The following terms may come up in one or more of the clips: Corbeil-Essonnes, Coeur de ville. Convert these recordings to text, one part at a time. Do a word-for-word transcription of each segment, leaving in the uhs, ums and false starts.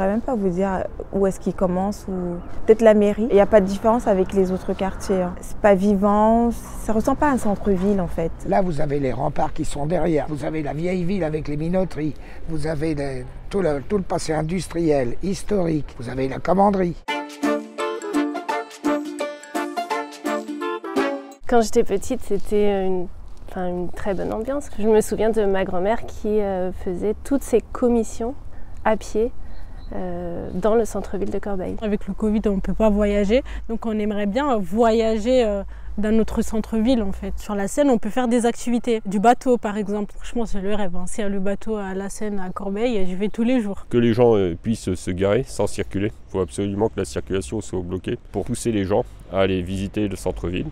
saurais même pas vous dire où est-ce qu'il commence ou peut-être la mairie. Il n'y a pas de différence avec les autres quartiers. C'est pas vivant, ça ressemble pas à un centre-ville en fait. Là vous avez les remparts qui sont derrière, vous avez la vieille ville avec les minoteries, vous avez les, tout, le, tout le passé industriel, historique, vous avez la commanderie. Quand j'étais petite, c'était une, enfin, une très bonne ambiance. Je me souviens de ma grand-mère qui euh, faisait toutes ses commissions à pied euh, dans le centre-ville de Corbeil. Avec le Covid, on ne peut pas voyager, donc on aimerait bien voyager euh, dans notre centre-ville en fait. Sur la Seine, on peut faire des activités. Du bateau par exemple, franchement c'est le rêve. Hein. C'est le bateau à la Seine, à Corbeil, je vais tous les jours. Que les gens euh, puissent se garer sans circuler. Il faut absolument que la circulation soit bloquée pour pousser les gens à aller visiter le centre-ville.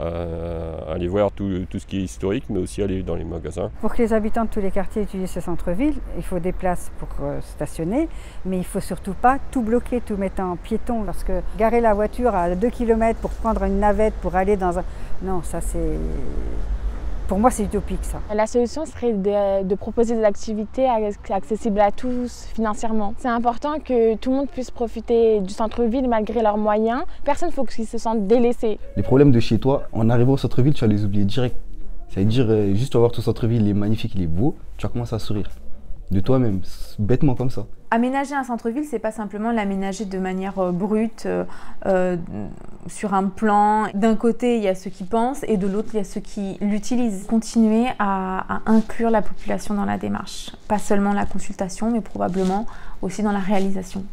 À aller voir tout, tout ce qui est historique, mais aussi aller dans les magasins. Pour que les habitants de tous les quartiers utilisent ce centre-ville, il faut des places pour stationner, mais il ne faut surtout pas tout bloquer, tout mettre en piéton, parce que garer la voiture à deux kilomètres pour prendre une navette, pour aller dans un... Non, ça c'est... Pour moi, c'est utopique, ça. La solution serait de, de proposer des activités accessibles à tous financièrement. C'est important que tout le monde puisse profiter du centre-ville malgré leurs moyens. Personne ne faut qu'ils se sentent délaissés. Les problèmes de chez toi, en arrivant au centre-ville, tu vas les oublier direct. C'est-à-dire, euh, juste voir ton centre-ville, il est magnifique, il est beau, tu vas commencer à sourire. De toi-même, bêtement comme ça. Aménager un centre-ville, c'est pas simplement l'aménager de manière brute, euh, sur un plan. D'un côté, il y a ceux qui pensent et de l'autre, il y a ceux qui l'utilisent. Continuer à, à inclure la population dans la démarche. Pas seulement la consultation, mais probablement aussi dans la réalisation.